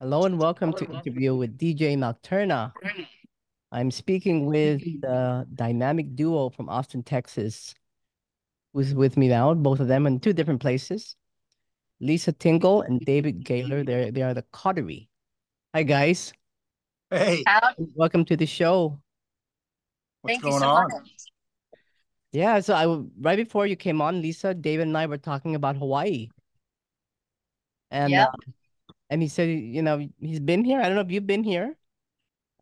Hello and welcome to Interview with DJ Nocturna. I'm speaking with the dynamic duo from Austin, Texas, who's with me now, both of them in two different places. Lisa Tingle and David Gayler, they are the Caughtery. Hi, guys. Hey. Welcome to the show. What's going on? Thank you so much. Yeah, so right before you came on, Lisa, David and I were talking about Hawaii. And yep. And he said, you know, he's been here. I don't know if you've been here.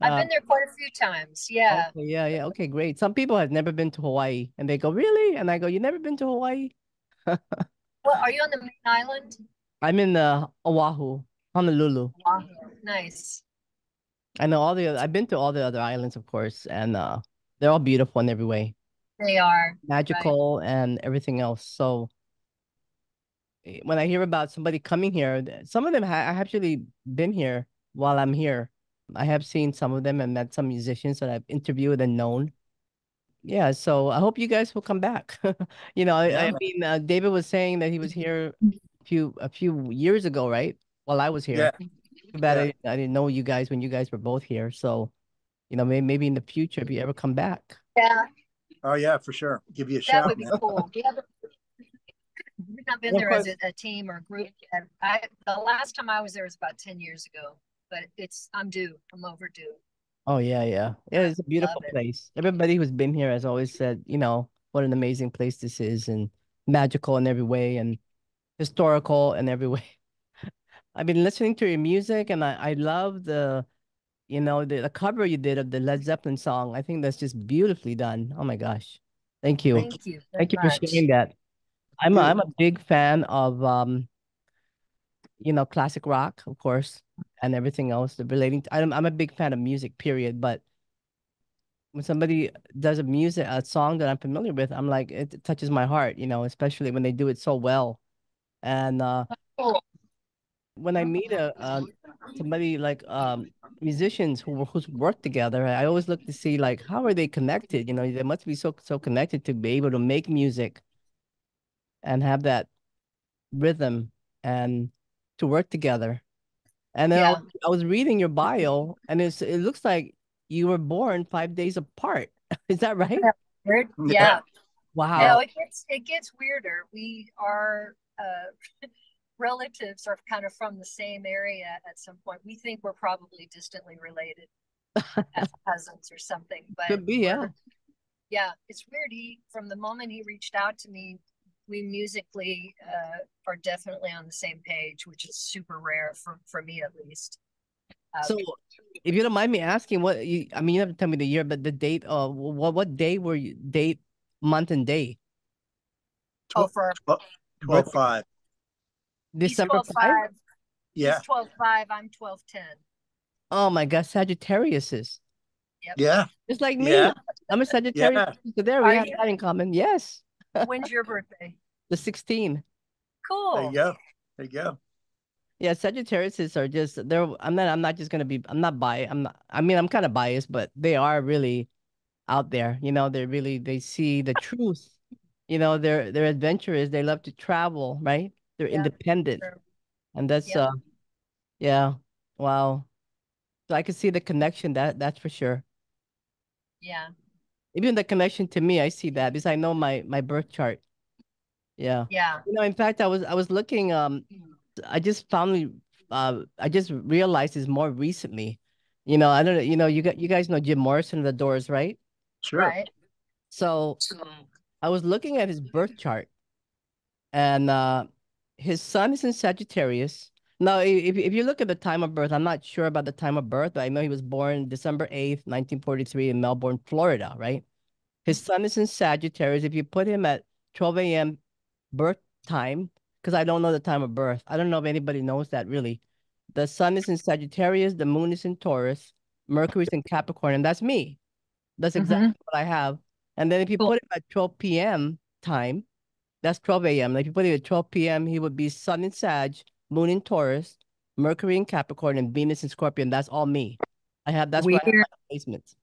I've been there quite a few times. Yeah. Okay, yeah. Yeah. Okay, great. Some people have never been to Hawaii and they go, really? And I go, you never been to Hawaii? Well, are you on the main island? I'm in Oahu, Honolulu. Oahu. Nice. I know all the other, I've been to all the other islands, of course, and they're all beautiful in every way. They are. Magical, right? And everything else. So when I hear about somebody coming here, some of them have actually been here while I'm here. I have seen some of them and met some musicians that I've interviewed and known. Yeah, so I hope you guys will come back. You know, yeah. I mean, David was saying that he was here a few years ago, right? While I was here. Yeah. Too bad, yeah. I didn't know you guys when you guys were both here. So, you know, maybe in the future, if you ever come back. Yeah. Oh, yeah, for sure. Give you a shout. That would be cool. Yeah. We've not been there as a team or a group yet. The last time I was there was about 10 years ago, but I'm overdue. Oh, yeah, yeah. Yeah, it's a beautiful place. Everybody who's been here has always said, you know, what an amazing place this is, and magical in every way and historical in every way. I've been listening to your music, and I love the cover you did of the Led Zeppelin song. I think that's just beautifully done. Oh, my gosh. Thank you. Thank you. Thank you so much for sharing that. I'm a big fan of, you know, classic rock, of course, and everything else relating to, I'm a big fan of music, period. But when somebody does a song that I'm familiar with, I'm like, it touches my heart, you know, especially when they do it so well. And when I meet somebody like musicians who's worked together, I always look to see, like, how are they connected? You know, they must be so connected to be able to make music and have that rhythm and to work together. And then I was reading your bio, and it looks like you were born 5 days apart. Is that right? Weird. Yeah. Wow. No, it gets weirder. We are relatives are kind of from the same area at some point. We think we're probably distantly related as cousins or something. But could be, yeah. Yeah, it's weird. From the moment he reached out to me, we musically are definitely on the same page, which is super rare for me, at least. So if you don't mind me asking, you have to tell me the year, but the date, what day were you, date, month and day? 12/5. December 5? Yeah. 12/5, I'm 12/10. Oh my gosh, Sagittarius. Yep. Yeah. Just like me. Yeah. I'm a Sagittarius. Yeah. So there we have that in common. Yes. When's your birthday? The 16th. Cool. There you go. Yeah, Sagittariuses are just there. I'm kind of biased, but they are really out there. You know, they see the truth. You know, they're adventurous. They love to travel, right? They're independent. Sure. And that's wow. So I could see the connection, that's for sure. Yeah. Even the connection to me, I see that because I know my birth chart. Yeah. Yeah. You know, in fact, I was looking. I just realized this more recently. You know, I don't know. You know, you guys know Jim Morrison of the Doors, right? Sure. Right. So I was looking at his birth chart, and his sun is in Sagittarius. Now, if you look at the time of birth, I'm not sure about the time of birth, but I know he was born December 8th, 1943 in Melbourne, Florida, right? His sun is in Sagittarius. If you put him at 12 a.m. birth time, because I don't know the time of birth. I don't know if anybody knows that, really. The sun is in Sagittarius. The moon is in Taurus. Mercury's in Capricorn, and that's me. That's exactly what I have. And then if you put him at 12 p.m. time, that's 12 a.m. Like if you put him at 12 p.m., he would be sun in Sag, moon in Taurus, Mercury in Capricorn, and Venus in Scorpion. That's all me. That's why I have my placements.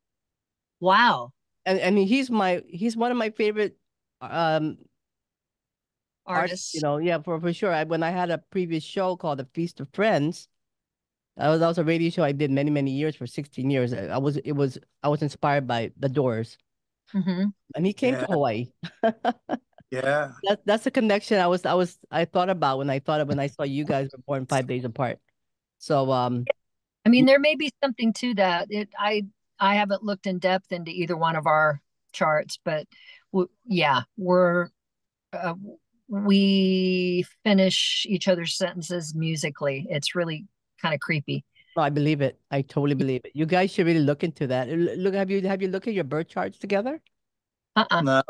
Wow. And he's one of my favorite artists. You know, yeah, for sure. When I had a previous show called The Feast of Friends, That was a radio show I did many years, for 16 years. I was inspired by The Doors, and he came to Hawaii. Yeah, that's the connection I thought about when I saw you guys were born 5 days apart. So I mean, there may be something to that. I haven't looked in depth into either one of our charts, but we finish each other's sentences musically. It's really kind of creepy. Oh, I believe it. I totally believe it. You guys should really look into that. Look, have you looked at your birth charts together? No.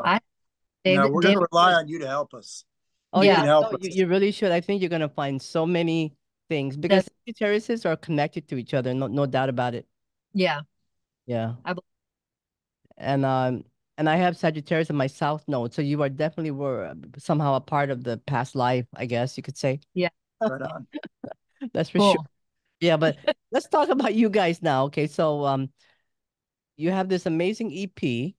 We're going to rely on you to help us. Oh yeah, you really should. I think you're going to find so many things, because the terraces are connected to each other. No doubt about it. Yeah. Yeah. And I have Sagittarius in my south node, so you are definitely were somehow a part of the past life, I guess you could say. Yeah, right on. That's for sure. Yeah, but let's talk about you guys now. Okay, so you have this amazing EP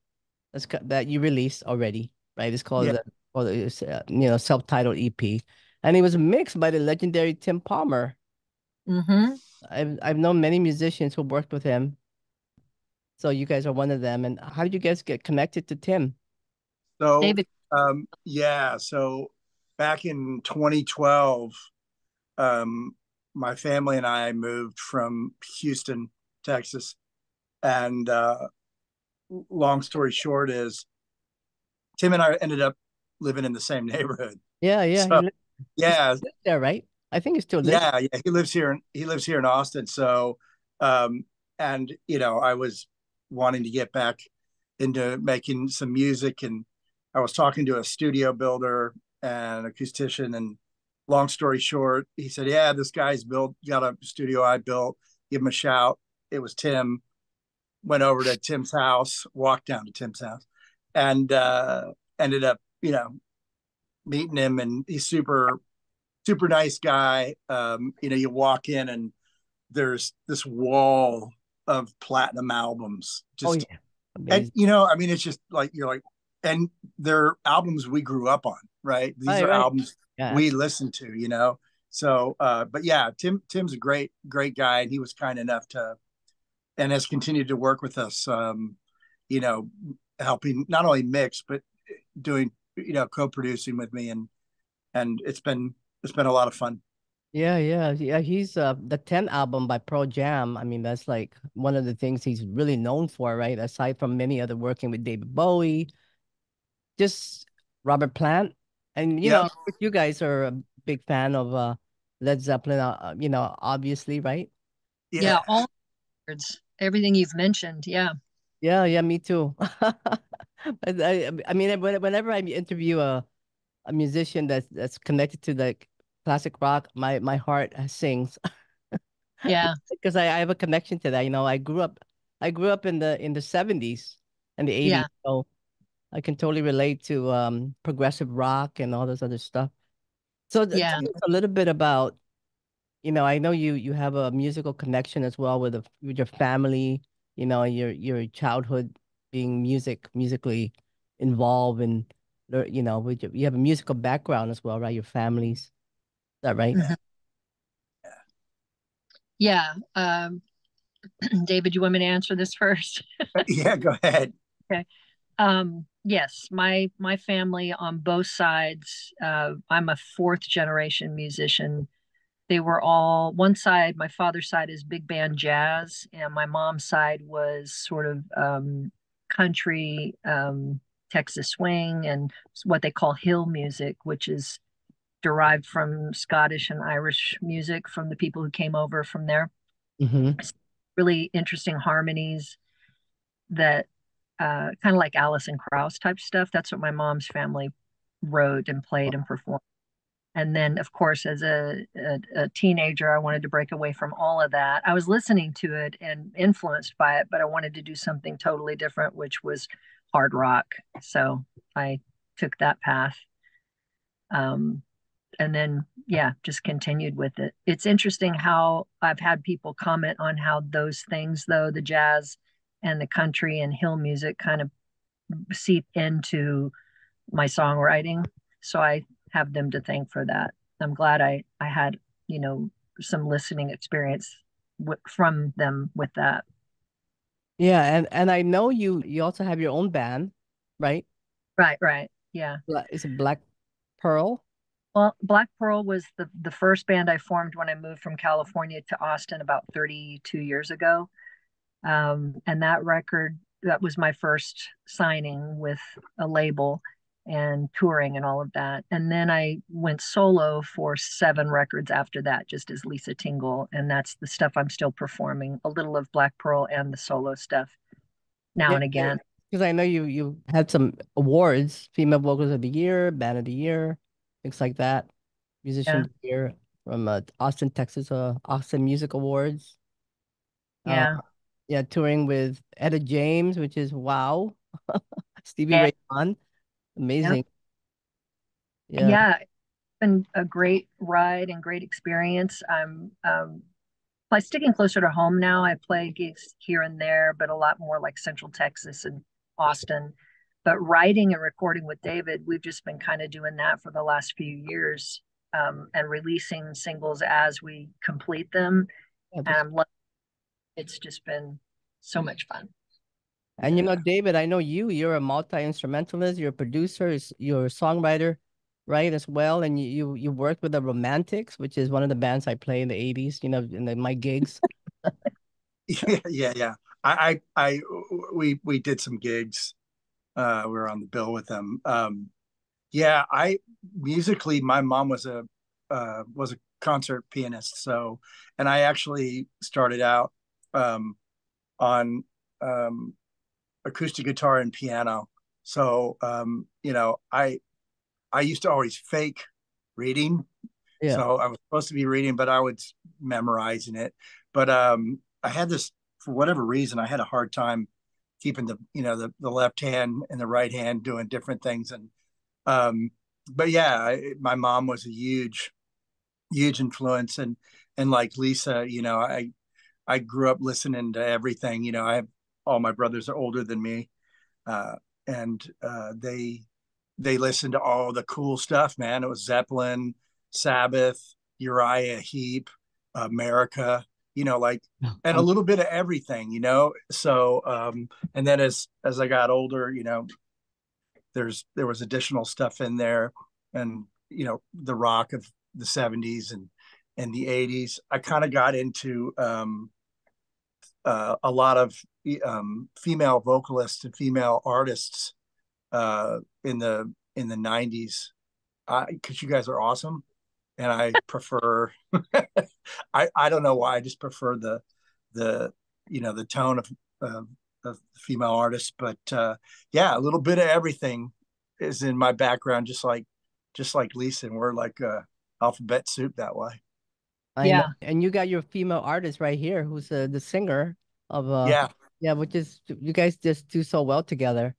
that you released already, right? It's called, self-titled EP, and it was mixed by the legendary Tim Palmer. I've known many musicians who worked with him. So you guys are one of them. And how did you guys get connected to Tim? So, David. So back in 2012, my family and I moved from Houston, Texas. And long story short is Tim and I ended up living in the same neighborhood. Yeah, yeah. So, yeah. There, right? I think he still lives. Yeah, yeah. He lives here. He lives here in Austin. So, and, you know, I was wanting to get back into making some music, and I was talking to a studio builder and acoustician, and long story short, he said, yeah, this guy's got a studio I built, give him a shout. It was Tim. Went over to Tim's house, walked down to Tim's house, and ended up, you know, meeting him, and he's super nice guy. You know, you walk in and there's this wall of platinum albums. Just, and, you know, I mean, it's just like, you're like, and they're albums we grew up on, right? These are albums we listened to, you know? So, but yeah, Tim's a great guy. And he was kind enough to, and has continued to work with us, you know, helping not only mix, but doing, you know, co-producing with me. And it's been a lot of fun. Yeah. He's the 10th album by Pearl Jam. I mean, that's like one of the things he's really known for, right? Aside from many other working with David Bowie, just Robert Plant. And, you know, you guys are a big fan of Led Zeppelin, you know, obviously, right? Yeah, all records, everything you've mentioned, yeah. Yeah, me too. I mean, whenever I interview a musician that's connected to, like, classic rock, my heart sings. Yeah, because I have a connection to that. You know, I grew up in the 70s and the 80s, so I can totally relate to progressive rock and all this other stuff. So tell us a little bit about, you know, I know you have a musical connection as well with your family. You know, your childhood being musically involved, and you know, you have a musical background as well, right? Your families. Is that right? Yeah. David, you want me to answer this first? Yeah, go ahead. Okay. Yes, my family on both sides. I'm a fourth generation musician. They were all, one side, my father's side is big band jazz, and my mom's side was sort of country, Texas swing, and what they call hill music, which is derived from Scottish and Irish music from the people who came over from there. Really interesting harmonies that kind of like Alison Krauss type stuff. That's what my mom's family wrote and played and performed. And then, of course, as a teenager, I wanted to break away from all of that. I was listening to it and influenced by it, but I wanted to do something totally different, which was hard rock. So I took that path. And then, just continued with it. It's interesting how I've had people comment on how those things, though, the jazz and the country and hill music, kind of seep into my songwriting. So I have them to thank for that. I'm glad I had, you know, some listening experience from them with that. Yeah, and I know you also have your own band, right? Right. Yeah. Is it Black Pearl? Well, Black Pearl was the first band I formed when I moved from California to Austin about 32 years ago. And that was my first signing with a label and touring and all of that. And then I went solo for 7 records after that, just as Lisa Tingle. And that's the stuff I'm still performing, a little of Black Pearl and the solo stuff now and again. Because I know you had some awards, Female Vocals of the Year, Band of the Year, things like that. Musician of the Year from Austin, Texas, Austin Music Awards. Yeah, touring with Etta James, which is wow. Stevie Ray Vaughan. Amazing. Yeah, it's been a great ride and great experience. I'm by sticking closer to home now. I play gigs here and there, but a lot more like Central Texas and Austin. But writing and recording with David, we've just been kind of doing that for the last few years, and releasing singles as we complete them. And I'm loving it. It's just been so much fun. And, you know, David, I know you're a multi-instrumentalist, you're a producer, you're a songwriter, right, as well. And you worked with the Romantics, which is one of the bands I play in the 80s, you know, in my gigs. Yeah. We did some gigs. We were on the bill with them. Musically, my mom was a concert pianist. So, and I actually started out on acoustic guitar and piano. So, you know, I used to always fake reading. Yeah. So I was supposed to be reading, but I was memorizing it. But I had this, for whatever reason, I had a hard time keeping the left hand and the right hand doing different things. And, but yeah, my mom was a huge, huge influence. And like Lisa, you know, I grew up listening to everything. You know, I have all my brothers are older than me, and they listened to all the cool stuff, man. It was Zeppelin, Sabbath, Uriah Heep, America, you know, like, and a little bit of everything, you know. So, and then as I got older, you know, there was additional stuff in there, and you know, the rock of the 70s and the 80s. I kind of got into a lot of female vocalists and female artists in the 90s, because you guys are awesome, and I prefer. I don't know why, I just prefer the you know, the tone of female artists. But yeah, a little bit of everything is in my background, just like Lisa, and we're like alphabet soup that way. I know. And you got your female artist right here, who's the singer of which is, you guys just do so well together.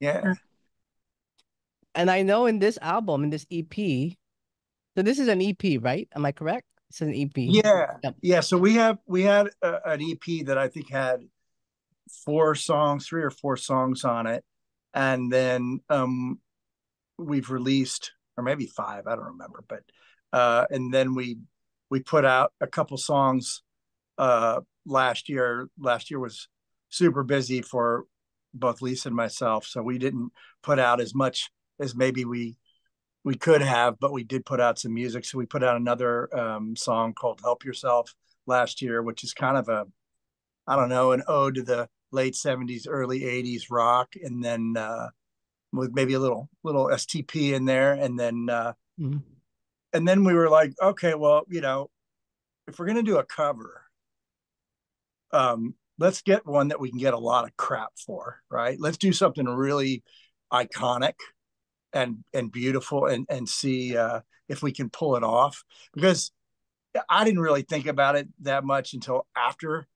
Yeah. And I know in this album, in this EP, so this is an EP, right? Am I correct? It's an EP. Yeah. Yep. Yeah. So we had an EP that I think had 3 or 4 songs on it, and then we've released, or maybe 5, I don't remember, but and then we put out a couple songs last year. Last year was super busy for both Lisa and myself, so we didn't put out as much as maybe we could have, but we did put out some music. So we put out another song called Help Yourself last year, which is kind of an ode to the late 70s, early 80s rock, and then with maybe a little STP in there, and then and then we were like, okay, well, you know, if we're going to do a cover, let's get one that we can get a lot of crap for, right? Let's do something really iconic and beautiful and see if we can pull it off. Because I didn't really think about it that much until after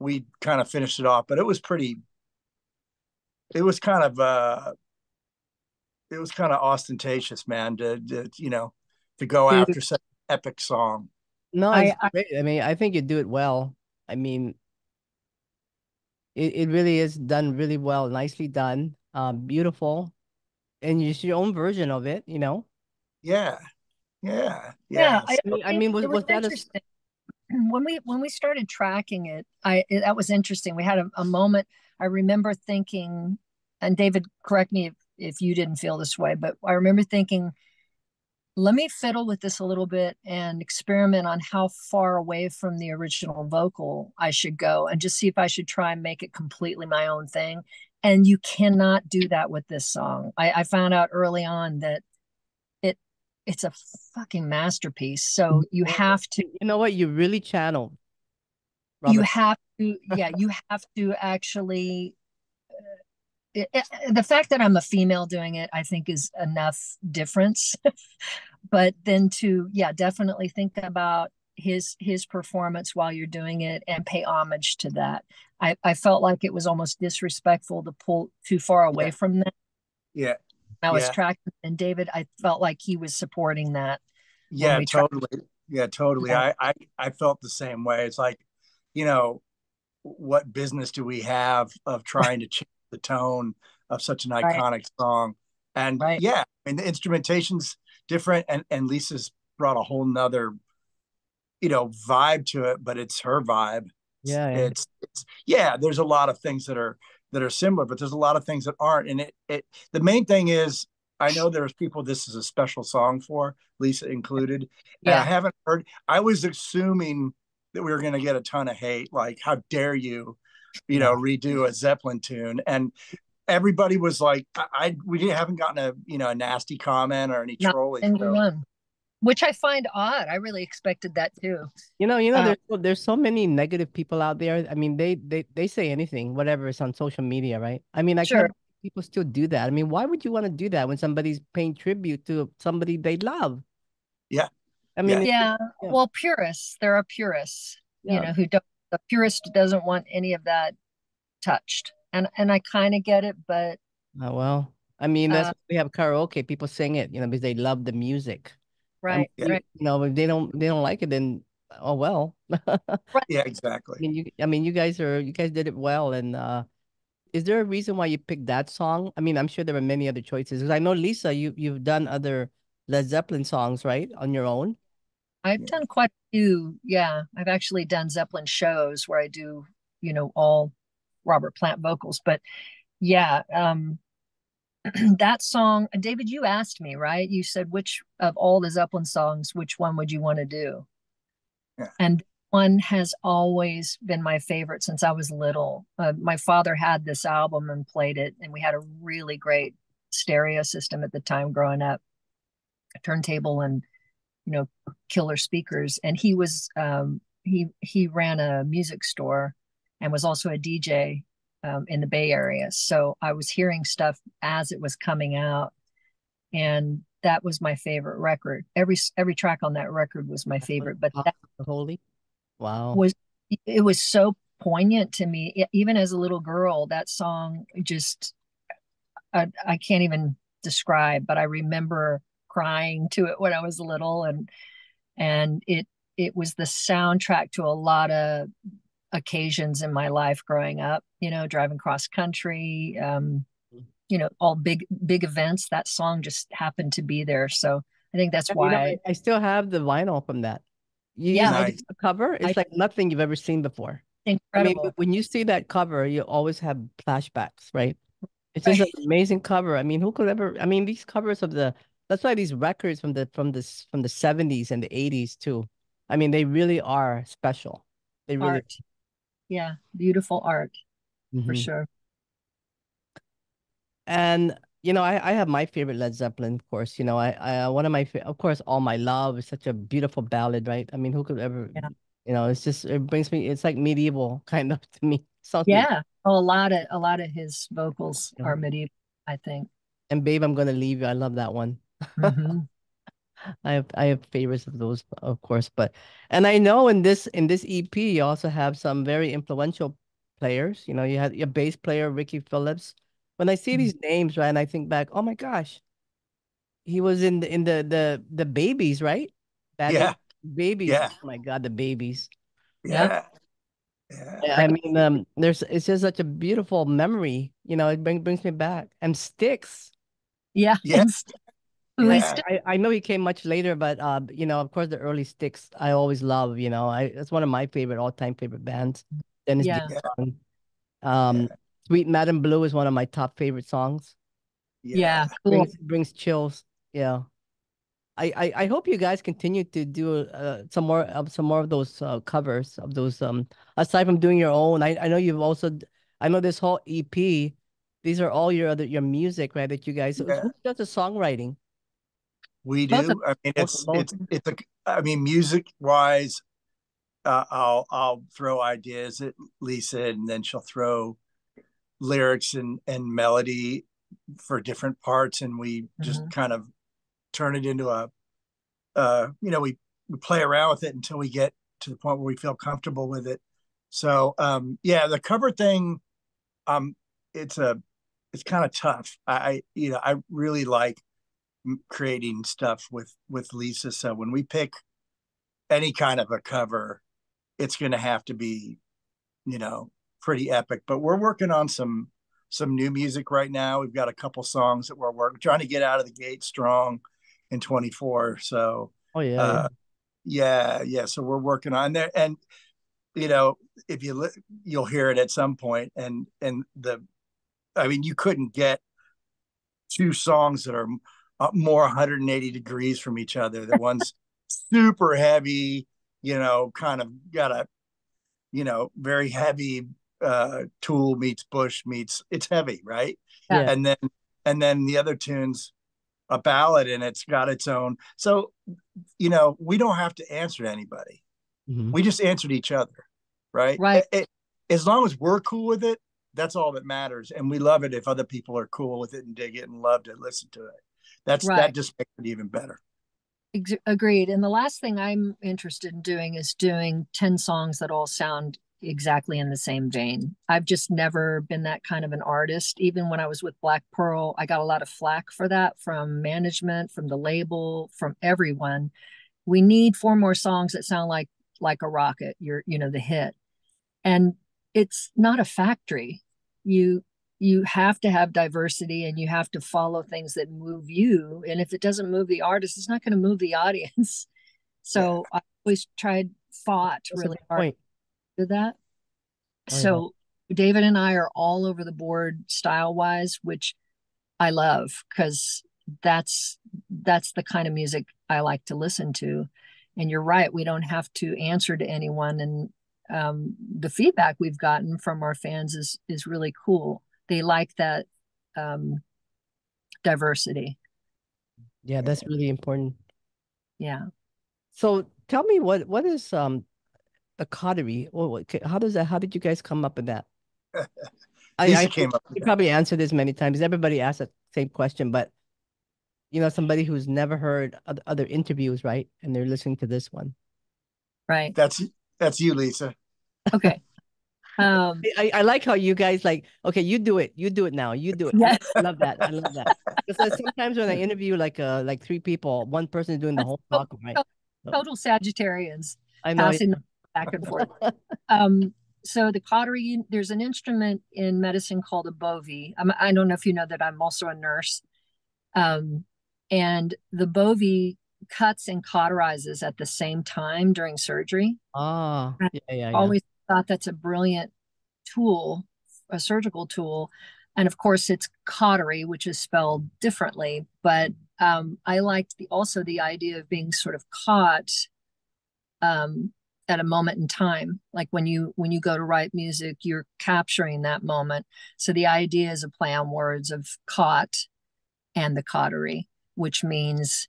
we kind of finished it off. But it was kind of ostentatious, man, to go after such an epic song. No, I mean, I think you do it well. I mean, it really is done really well, nicely done, beautiful, and just your own version of it, you know? Yeah. I mean, was that a when we started tracking it, that was interesting. We had a moment. I remember thinking, and David, correct me if you didn't feel this way, but I remember thinking, let me fiddle with this a little bit and experiment on how far away from the original vocal I should go and just see if I should try and make it completely my own thing. And you cannot do that with this song. I found out early on that it's a fucking masterpiece. So you have to, you know what, you really channeled, Robert. You have to, yeah, you have to actually, the fact that I'm a female doing it, I think is enough difference, but then to, yeah, definitely think about his performance while you're doing it and pay homage to that. I felt like it was almost disrespectful to pull too far away from that. Yeah. I was tracking, and David, I felt like he was supporting that. Yeah, totally. Yeah, totally. Yeah. I felt the same way. It's like, you know, what business do we have of trying to change the tone of such an iconic song? And yeah, I mean, the instrumentation's different, and Lisa's brought a whole nother, you know, vibe to it, but it's her vibe. Yeah. It's yeah, there's a lot of things that are similar, but there's a lot of things that aren't. And the main thing is, I know there's people this is a special song for, Lisa included. Yeah. And I haven't heard, I was assuming that we were going to get a ton of hate. Like, how dare you know, redo a Zeppelin tune. And everybody was like, we haven't gotten a nasty comment or any trolling. Which I find odd. I really expected that too. You know, there's so many negative people out there. I mean, they say anything, whatever is on social media, right? I mean, I can't, people still do that. I mean, why would you want to do that when somebody's paying tribute to somebody they love? Yeah. I mean, yeah. Well, purists. There are purists. Yeah. You know, the purist doesn't want any of that touched, and I kind of get it, but oh well. I mean, that's we have karaoke. People sing it, you know, because they love the music. Right, right. You know, if they don't like it, then oh well. Yeah, exactly. I mean, you guys did it well. And is there a reason why you picked that song? I mean, I'm sure there were many other choices. Because I know, Lisa, you've done other Led Zeppelin songs, right, on your own? I've done quite a few. Yeah, I've actually done Zeppelin shows where I do, you know, all Robert Plant vocals. But yeah. That song, David, you asked me, right? You said, which of all the Zeppelin songs, which one would you want to do? Yeah. And one has always been my favorite since I was little. My father had this album and played it, and we had a really great stereo system at the time growing up, a turntable and, you know, killer speakers. And he was, he ran a music store and was also a DJ in the Bay Area. So I was hearing stuff as it was coming out, and that was my favorite record. Every track on that record was my favorite, but that holy wow was, it was so poignant to me. Even as a little girl, that song just, I can't even describe, but I remember crying to it when I was little, and it was the soundtrack to a lot of occasions in my life growing up, you know, driving cross country, you know, all big events. That song just happened to be there. So I think that's why. You know, I still have the vinyl from that. You know, the cover, it's like nothing you've ever seen before. Incredible. I mean, when you see that cover, you always have flashbacks, right? It's just an amazing cover. I mean, who could ever, I mean, these covers of that's why these records from the 70s and the 80s too. I mean, they really are special. They really are. Yeah, beautiful art, for sure. And, you know, I have my favorite Led Zeppelin, of course. You know, of course, All My Love is such a beautiful ballad, right? I mean, who could ever, you know, it's just, it brings me, it's like medieval kind of to me. Something. Yeah, a lot of his vocals are medieval, I think. And Babe, I'm Gonna Leave You, I love that one. I have favorites of those, of course, but and I know in this EP you also have some very influential players. You know, you had your bass player Ricky Phillips. When I see these names, right, and I think back, oh my gosh, he was in the Babies, right? Babies. Yeah. Oh my God, The Babies. Yeah. I mean, it's just such a beautiful memory. You know, it brings me back. And Styx. Yeah. Yes. who is I know he came much later, but you know, of course, the early Styx I always love. You know, it's one of my favorite all-time favorite bands. Dennis DeYoung. Sweet Madam Blue is one of my top favorite songs. Cool. brings chills. Yeah. I hope you guys continue to do some more of those covers of those aside from doing your own. I know you've also, I know this whole EP, these are all your other music, right? That you guys who does the songwriting? We do. I mean, it's I mean, music wise, I'll throw ideas at Lisa, and then she'll throw lyrics and melody for different parts, and we just kind of turn it into a, you know, we play around with it until we get to the point where we feel comfortable with it. So, yeah, the cover thing, it's kind of tough. You know, I really like creating stuff with Lisa. So when we pick any kind of a cover, it's going to have to be, you know, pretty epic, but we're working on some new music right now. We've got a couple songs that we're trying to get out of the gate strong in 24. So, so we're working on there, and you know, if you'll hear it at some point, and I mean, you couldn't get two songs that are more 180 degrees from each other. The one's super heavy, you know, kind of got a, you know, very heavy Tool meets Bush meets, it's heavy, right? And then the other tune's a ballad, and it's got its own. So, you know, we don't have to answer to anybody. We just answered each other, right? As long as we're cool with it, that's all that matters. And we love it if other people are cool with it and dig it and loved it, listen to it. That just makes it even better. Agreed. And the last thing I'm interested in doing is doing 10 songs that all sound exactly in the same vein. I've just never been that kind of an artist. Even when I was with Black Pearl, I got a lot of flack for that from management, from the label, from everyone. We need 4 more songs that sound like a rocket, the hit. And it's not a factory. You have to have diversity, and you have to follow things that move you. And if it doesn't move the artist, it's not going to move the audience. So I always fought really hard to do that. So David and I are all over the board style wise, which I love, because that's the kind of music I like to listen to. And you're right. We don't have to answer to anyone. And the feedback we've gotten from our fans is really cool. They like that diversity. Yeah, that's really important. Yeah. So tell me, what is the Caughtery? How did you guys come up with that? I came up with you that. Probably answered this many times. Everybody asks the same question, but you know, somebody who's never heard other interviews, right? And they're listening to this one. Right. That's you, Lisa. Okay. I like how you guys okay, you do it now, you do it. Yes. I love that. Because sometimes when I interview like 3 people, one person is doing the whole talk, right? Total Sagittarians. I know. Passing back and forth. So the Caughtery, there's an instrument in medicine called a bovie. I don't know if you know that I'm also a nurse. And the bovie cuts and cauterizes at the same time during surgery. Oh, yeah. Always thought that's a brilliant tool, a surgical tool. And of course it's Caughtery, which is spelled differently, but I liked also the idea of being sort of caught at a moment in time. Like when you go to write music, you're capturing that moment. So the idea is a play on words of caught and the Caughtery, which means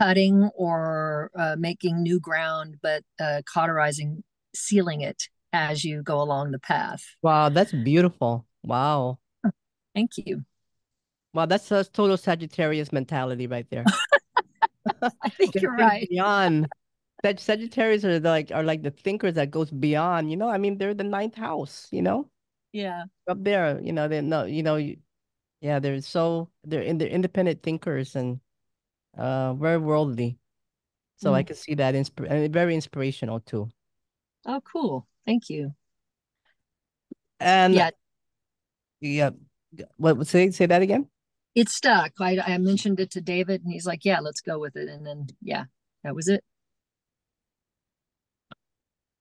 cutting or making new ground, but cauterizing, sealing it as you go along the path. Wow, that's beautiful. Wow. Thank you. Wow, that's a total Sagittarius mentality right there. I think you're right. Beyond that, Sagittarius are like the thinkers that goes beyond, you know, I mean, they're the 9th house, you know? Yeah. Up there, you know, they're independent thinkers and very worldly. So I could see that and very inspirational too. Oh, cool. Thank you. And yeah. What say that again? it stuck. I mentioned it to David and he's like, yeah, let's go with it. And then, yeah, that was it.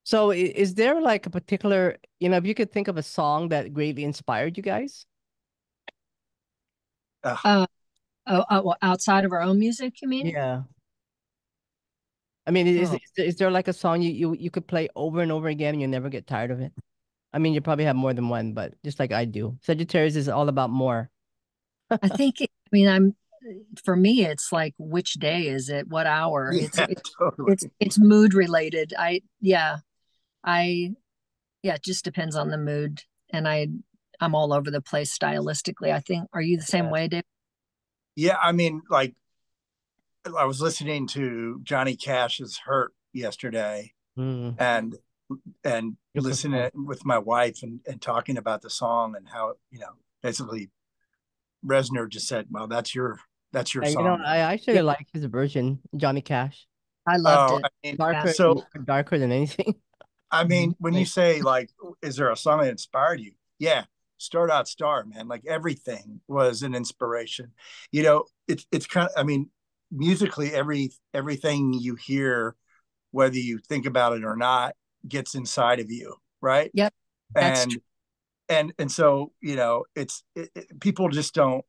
So is there like a particular, you know, if you could think of a song that greatly inspired you guys? Well, outside of our own music, you mean? Yeah. I mean, is there like a song you could play over and over again and you never get tired of it? I mean, you probably have more than one, but just like I do. Sagittarius is all about more. I think, for me, it's like, which day is it? What hour? Yeah, totally. It's mood related. It just depends on the mood. And I'm all over the place stylistically. I think, are you the same way, Dave? Yeah. I mean, like, I was listening to Johnny Cash's Hurt yesterday and listening with my wife and talking about the song and how, you know, basically Reznor just said, well, that's your song. You know, I actually like his version, Johnny Cash. I loved it. I mean, darker than anything. I mean, when you say like, is there a song that inspired you? Yeah. Star Star, man. Like everything was an inspiration. You know, it's kind of, I mean, musically, everything you hear, whether you think about it or not, gets inside of you, right? Yep. And so, you know, people just don't.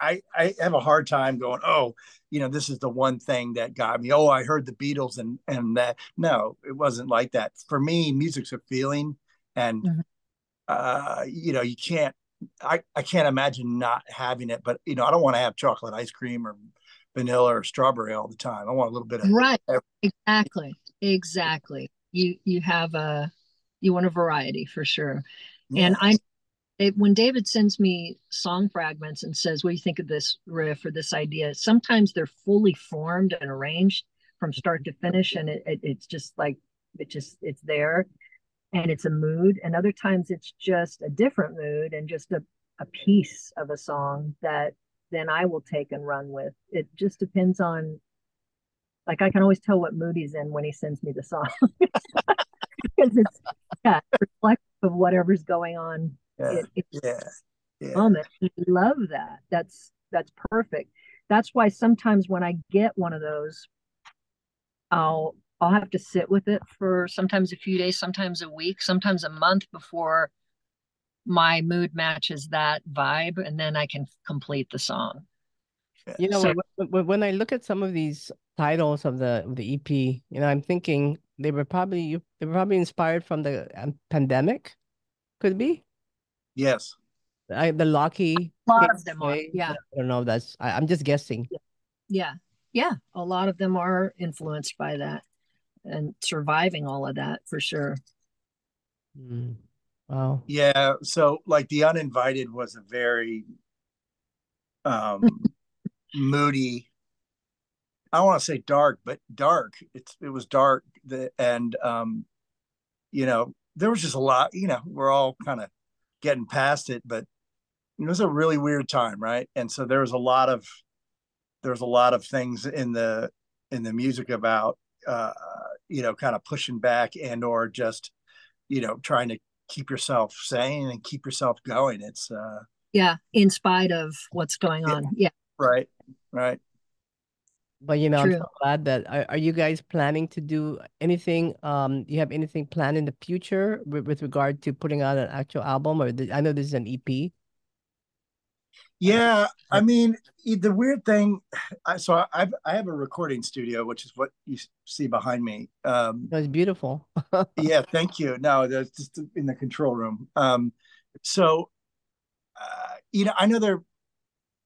I have a hard time going, oh, you know, this is the one thing that got me. Oh, I heard the Beatles and that. No, it wasn't like that. For me, music's a feeling, and you know, you can't. I can't imagine not having it. But you know, I don't want to have chocolate ice cream or vanilla or strawberry all the time. I want a little bit of exactly. You want a variety for sure. Yeah. And when David sends me song fragments and says, what do you think of this riff or this idea? Sometimes they're fully formed and arranged from start to finish. And it's just like, it's there and it's a mood. And other times it's just a different mood and just a piece of a song that then I will take and run with. It just depends on, like, I can always tell what mood he's in when he sends me the song. Because it's reflective of whatever's going on. Yeah. Moment. I love that. That's perfect. That's why sometimes when I get one of those, I'll have to sit with it for sometimes a few days, sometimes a week, sometimes a month before my mood matches that vibe, and then I can complete the song. You know, when I look at some of these titles of the EP, you know, I'm thinking they were probably inspired from the pandemic, could be. Yes, the Locky. A lot of them are. Yeah, I don't know. I'm just guessing. Yeah. A lot of them are influenced by that, and surviving all of that for sure. Mm. Wow. Yeah. So, like, The Uninvited was a very moody. I don't want to say dark, but dark. It was dark. You know, there was just a lot. You know, we're all kind of getting past it, but you know, it was a really weird time, right? And so there was a lot of things in the music about you know, kind of pushing back and or just, you know, trying to keep yourself sane and keep yourself going. It's in spite of what's going on. Right. But you know, true. I'm so glad that are you guys planning to do anything? Do you have anything planned in the future with regard to putting out an actual album? Or I know this is an EP. Yeah, I mean, the weird thing. I have a recording studio, which is what you see behind me. It's beautiful. Yeah, thank you. No, that's just in the control room. You know, I know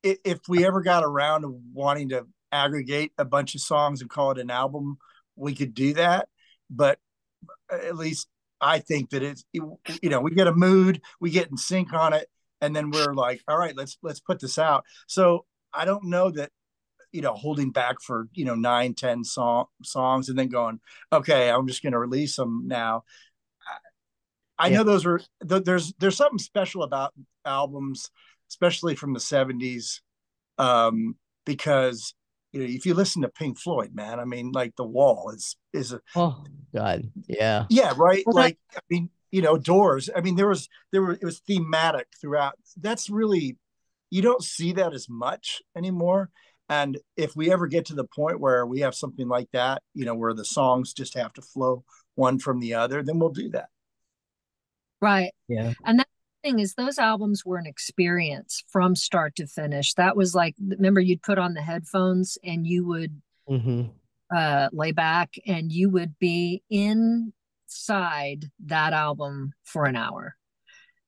if we ever got around to wanting to aggregate a bunch of songs and call it an album, we could do that. But at least I think that it's, you know, we get a mood, we get in sync on it, and then we're like, all right, let's put this out. So I don't know that, you know, holding back for, you know, 9-10 songs and then going, okay, I'm just going to release them now. I know those were there's something special about albums, especially from the 70s, because, you know, if you listen to Pink Floyd, man, I mean, like, The Wall is a, oh God, yeah, yeah, right. Well, like, I mean, you know, Doors. I mean, it was thematic throughout. That's really you don't see that as much anymore. And if we ever get to the point where we have something like that, you know, where the songs just have to flow one from the other, then we'll do that. Right. Yeah. And that thing is, those albums were an experience from start to finish. That was like, remember, you'd put on the headphones and you would lay back and you would be inside that album for an hour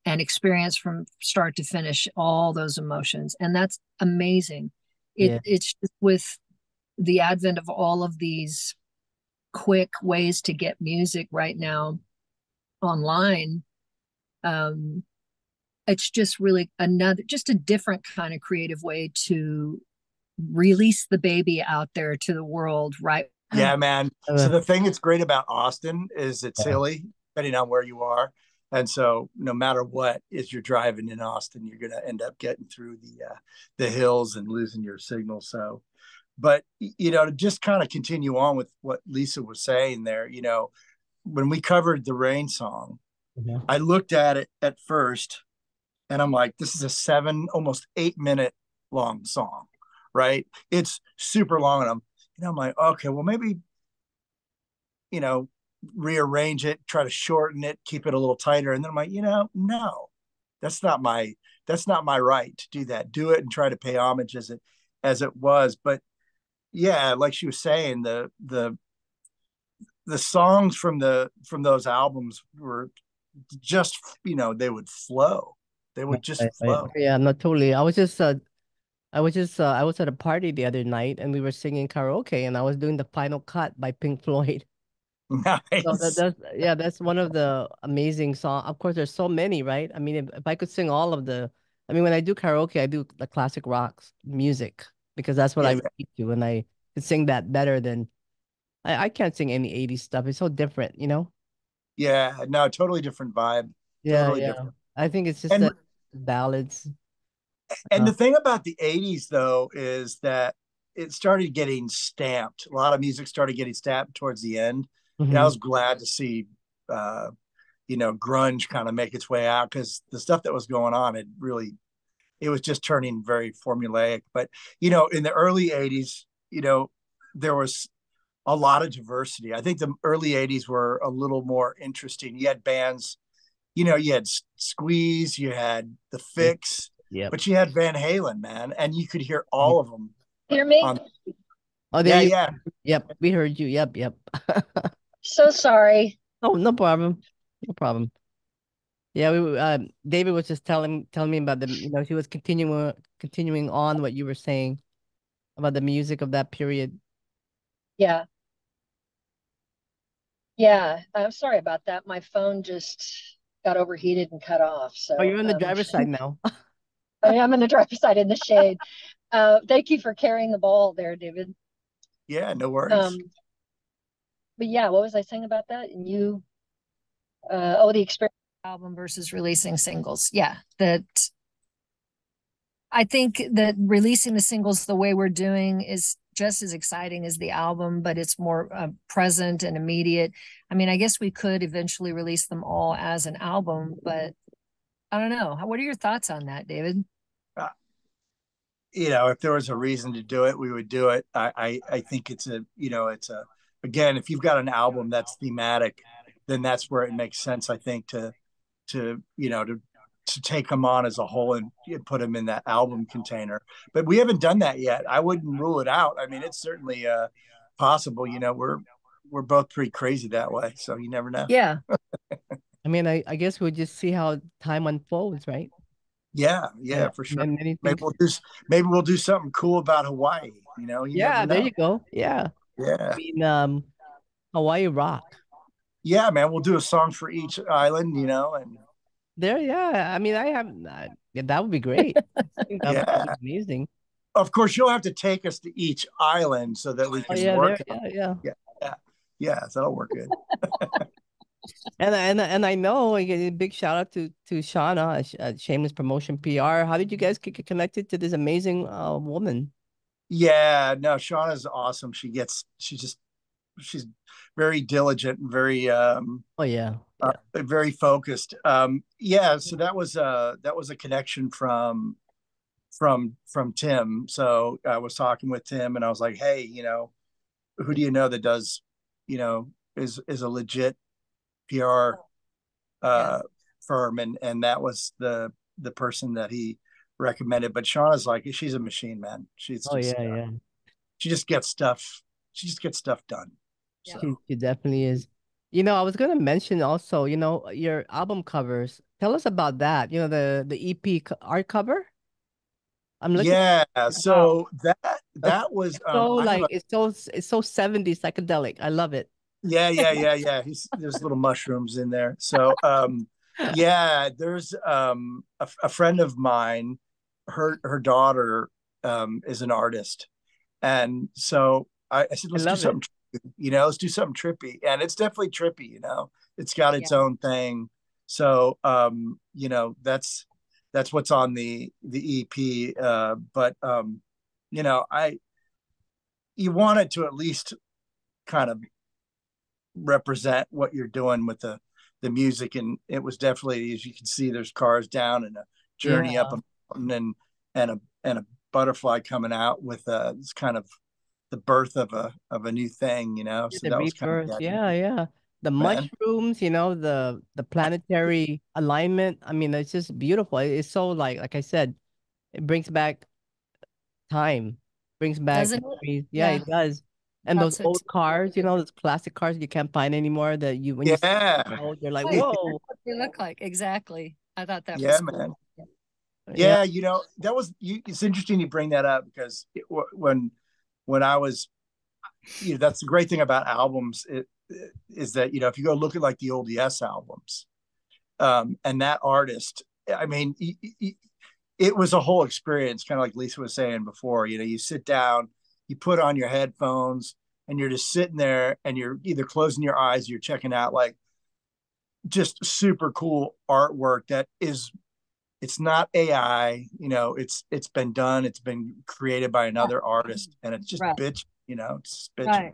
and experience from start to finish all those emotions. And that's amazing. It's just with the advent of all of these quick ways to get music right now online, it's just really a different kind of creative way to release the baby out there to the world, right? Yeah, man. So the thing that's great about Austin is it's hilly, depending on where you are. And so no matter what is you're driving in Austin, you're going to end up getting through the hills and losing your signal. So, but, you know, to just kind of continue on with what Lisa was saying there, you know, when we covered the Rain song, I looked at it at first and I'm like, this is a 7, almost 8 minute long song, right? It's super long. And I'm like, okay, well, maybe, you know, rearrange it, try to shorten it, keep it a little tighter. And then I'm like, you know, no, that's not my right to do that. Do it and try to pay homage as it was. But yeah, like she was saying, the songs from those albums were just, you know, they would flow. They would just flow. Yeah, not totally. I was at a party the other night and we were singing karaoke and I was doing the Final Cut by Pink Floyd. Nice. So that's one of the amazing songs. Of course, there's so many, right? I mean, if I could sing all of the, I mean, when I do karaoke, I do the classic rock music because that's what I relate to, and I could sing that better than, I can't sing any 80s stuff. It's so different, you know? Yeah, no, totally different vibe. Yeah, totally different. I think it's just the ballads. And the thing about the 80s, though, is that it started getting stamped. A lot of music started getting stamped towards the end. And I was glad to see, you know, grunge kind of make its way out because the stuff that was going on, it was just turning very formulaic. But, you know, in the early 80s, you know, there was a lot of diversity. I think the early 80s were a little more interesting. You had bands, you know, you had Squeeze, you had The Fix, but you had Van Halen, man. And you could hear all of them. Hear me? We heard you. Yep. So sorry. Oh, no problem. Yeah, we David was just telling me about the, you know, he was continuing on what you were saying about the music of that period. Yeah, I'm sorry about that. My phone just got overheated and cut off. So you're on the driver's side now. I mean, I'm on the driver's side in the shade. Thank you for carrying the ball there, David. Yeah, no worries. But yeah, what was I saying about that? And you, the experience album versus releasing singles. Yeah, that I think that releasing the singles the way we're doing is just as exciting as the album, but it's more present and immediate. I mean, I guess we could eventually release them all as an album, but I don't know. What are your thoughts on that, David? You know, if there was a reason to do it, we would do it. I think it's a, you know, it's a, again, if you've got an album that's thematic, then that's where it makes sense, I think, to take them on as a whole and put them in that album container. But we haven't done that yet. I wouldn't rule it out. I mean, it's certainly possible. You know, we're both pretty crazy that way, so you never know. Yeah. I mean, I guess we'll just see how time unfolds, right? Yeah, for sure. Maybe we'll do something cool about Hawaii, you know? You go. Yeah. I mean, Hawaii rock. Yeah, man, we'll do a song for each island, you know, and I mean, that would be great. That would be amazing. Of course, you'll have to take us to each island so that we can work. So that'll work good. And I know, a big shout out to Shauna at Shameless Promotion PR. How did you guys get connected to this amazing woman? Yeah, no, Shauna's awesome. She's very diligent and very very focused. So that was a connection from from Tim. So I was talking with Tim and I was like, hey, you know, who do you know that does, you know, is a legit PR yes. firm, and that was the person that he recommended. But Shauna's like, she's a machine, man. She's she just gets stuff. She just gets stuff done. Yeah. So. She definitely is. You know, I was gonna mention also, you know, your album covers. Tell us about that. You know, the EP art cover. I'm looking. Yeah. So that was so like it's so 70s psychedelic. I love it. Yeah. There's little mushrooms in there. So yeah, there's a friend of mine. Her daughter is an artist, and so I said, let's do something. You know, let's do something trippy. And it's definitely trippy, you know, it's got its own thing. So, you know, that's what's on the EP. But, you know, you want it to at least kind of represent what you're doing with the music. And it was definitely, as you can see, there's cars down and a journey up a mountain and a butterfly coming out with this kind of, the birth of a new thing, you know. So the rebirth, kind of the mushrooms, you know, the planetary alignment. I mean, it's just beautiful. It's so like I said, it brings back time, brings back memories. Yeah, it does. And those old cars, you know, those classic cars you can't find anymore. That you when you see old, you're like, whoa, that's what they look like exactly. I thought that was cool. Man. Yeah, you know, that was. It's interesting you bring that up because when I was, you know, that's the great thing about albums is that, you know, if you go look at like the old Yes albums and that artist, I mean, it was a whole experience, kind of like Lisa was saying before, you know, you sit down, you put on your headphones and you're just sitting there and you're either closing your eyes, or you're checking out like just super cool artwork that is, it's not AI, you know, it's been done. It's been created by another artist and it's just bitch, you know, it's bitch. Right.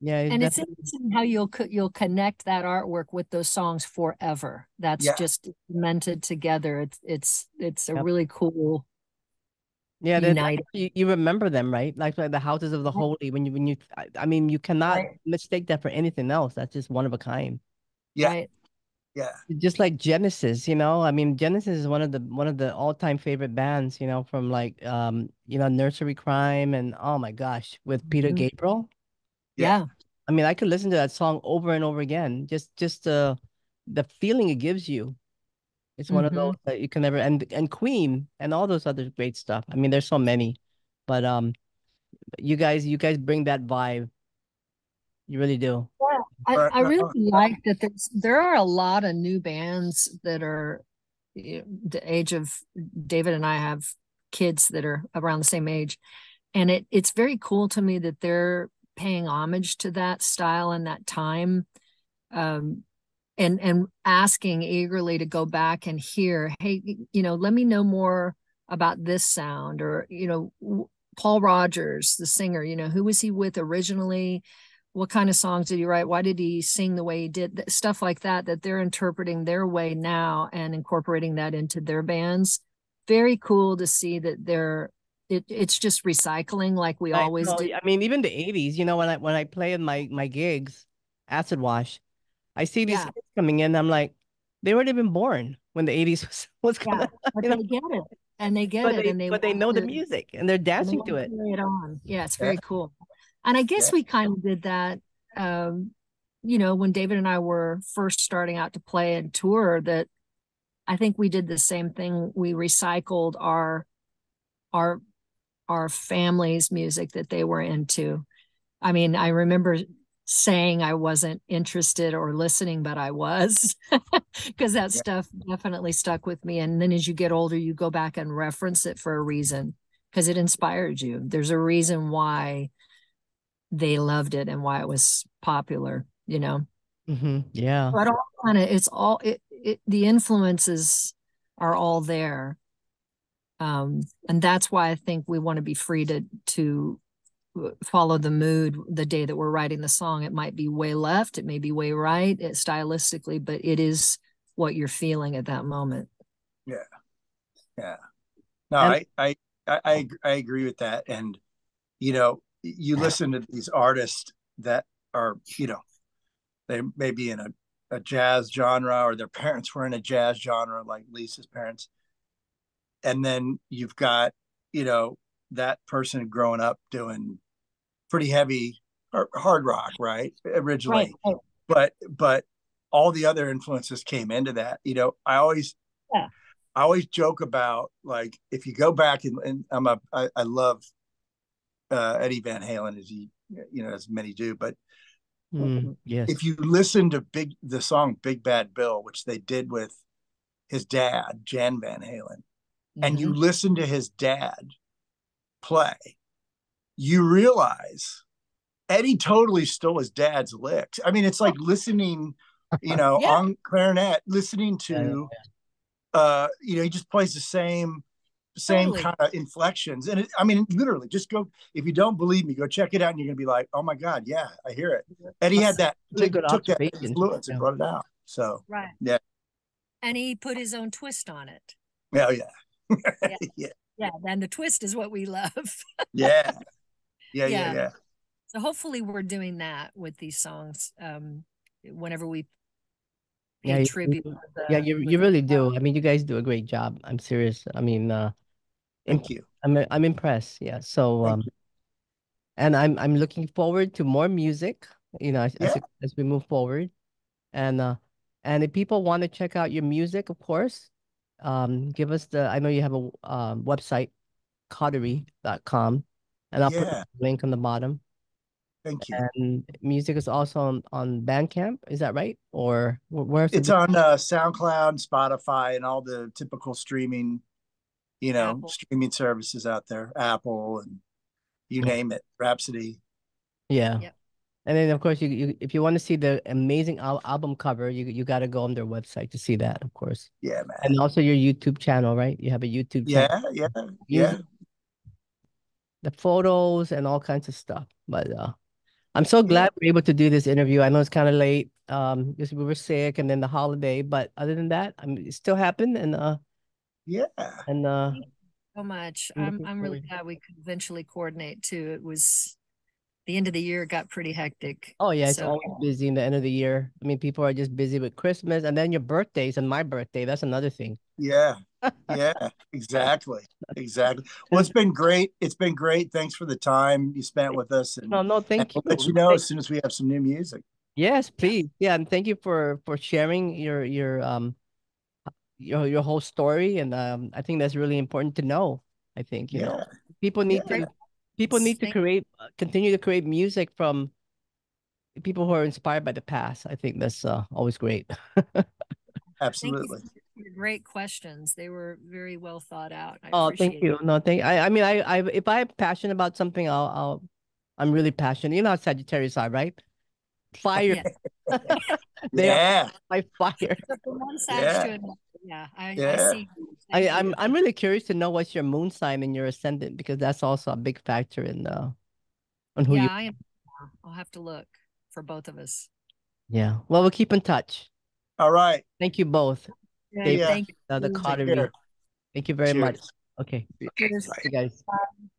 Yeah. And it's interesting how you'll connect that artwork with those songs forever. That's just cemented together. It's a really cool. Yeah. Like, you remember them, right? Like the houses of the holy, when you, I mean, you cannot mistake that for anything else. That's just one of a kind. Yeah. Right? Yeah, just like Genesis, you know. I mean, Genesis is one of the all-time favorite bands, you know, from like you know, Nursery Crime and oh my gosh, with Peter Gabriel. Yeah. I mean, I could listen to that song over and over again. Just the feeling it gives you. It's one of those that you can never and Queen and all those other great stuff. I mean, there's so many, but you guys bring that vibe. You really do. Yeah, I really like that. There are a lot of new bands that are, you know, the age of David and I have kids that are around the same age, and it's very cool to me that they're paying homage to that style and that time, and asking eagerly to go back and hear. Hey, you know, let me know more about this sound, or you know, Paul Rodgers, the singer. You know, who was he with originally? What kind of songs did he write? Why did he sing the way he did? Stuff like that they're interpreting their way now and incorporating that into their bands. Very cool to see that it's just recycling like we always do. I mean, even the 80s, you know, when I play in my gigs, Acid Wash, I see these kids coming in. I'm like, they weren't even born when the 80s was coming out. But they get it. And they get but it. They, and they but they know the music and they're dancing to it. Yeah, it's very cool. And I guess we kind of did that, you know, when David and I were first starting out to play and tour, that I think we did the same thing. We recycled our family's music that they were into. I mean, I remember saying I wasn't interested or listening, but I was, because that stuff definitely stuck with me. And then as you get older, you go back and reference it for a reason, because it inspired you. There's a reason why they loved it and why it was popular, you know. Yeah, but all kind of the influences are all there, and that's why I think we want to be free to follow the mood. The day that we're writing the song, it might be way left, it may be way right, it stylistically, but it is what you're feeling at that moment. Yeah No, and I agree with that. And, you know, you listen to these artists that are, you know, they may be in a jazz genre, or their parents were in a jazz genre, like Lisa's parents. And then you've got, you know, that person growing up doing pretty heavy or hard rock, right? Originally. Right. But all the other influences came into that. You know, I always joke about, like, if you go back and I love Eddie Van Halen, as he, you know, as many do, but yes. If you listen to the song Big Bad Bill, which they did with his dad, Jan Van Halen, and you listen to his dad play, you realize Eddie totally stole his dad's licks. I mean, it's like listening, you know, on clarinet, listening to, you know, he just plays the same kind of inflections. And it, I mean, literally, just go, if you don't believe me, go check it out, and you're going to be like, oh my God, yeah, I hear it. Eddie had that, took that influence and brought it out. So, right. Yeah. And he put his own twist on it. Oh, yeah. Yeah. And the twist is what we love. Yeah. So hopefully we're doing that with these songs whenever we pay tribute. You really do. I mean, you guys do a great job. I'm serious. I mean, thank you. I'm impressed. Yeah. So, and I'm looking forward to more music, you know, as we move forward. And if people want to check out your music, of course, give us the, I know you have a website, Caughtery.com, and I'll put the link on the bottom. Thank you. And music is also on Bandcamp, is that right? Or where's it's on SoundCloud, Spotify, and all the typical streaming, you know, streaming services out there. Apple and you name it, Rhapsody. Yeah. Yep. And then, of course, you if you want to see the amazing album cover, you got to go on their website to see that, of course. Yeah, man. And also your YouTube channel, right? You have a YouTube channel. Yeah. The photos and all kinds of stuff. But I'm so glad we're able to do this interview. I know it's kind of late because we were sick and then the holiday, but other than that, I mean, it still happened. And thank you so much. I'm really glad we could eventually coordinate too. It was the end of the year got pretty hectic. Oh yeah, it's always busy in the end of the year. I mean, people are just busy with Christmas and then your birthdays and my birthday. That's another thing. Yeah, exactly. Well, it's been great. Thanks for the time you spent with us. And, no, thank you. We'll let you know as soon as we have some new music. Yes, please. Yeah, and thank you for sharing your whole story. And I think that's really important to know. I think you know people need to continue to create music from people who are inspired by the past. I think that's always great. Absolutely. Great questions. They were very well thought out. Oh, thank you. No, I mean, if I'm passionate about something, I'm really passionate. You know how Sagittarius are, right? Fire. Yeah. They are by fire. I see. I'm really curious to know what's your moon sign and your ascendant, because that's also a big factor in on who you. I am. I'll have to look for both of us. Yeah. Well, we'll keep in touch. All right. Thank you both. Thank you. The Caughtery. Thank you very much. Okay. Cheers. Bye, guys. Bye.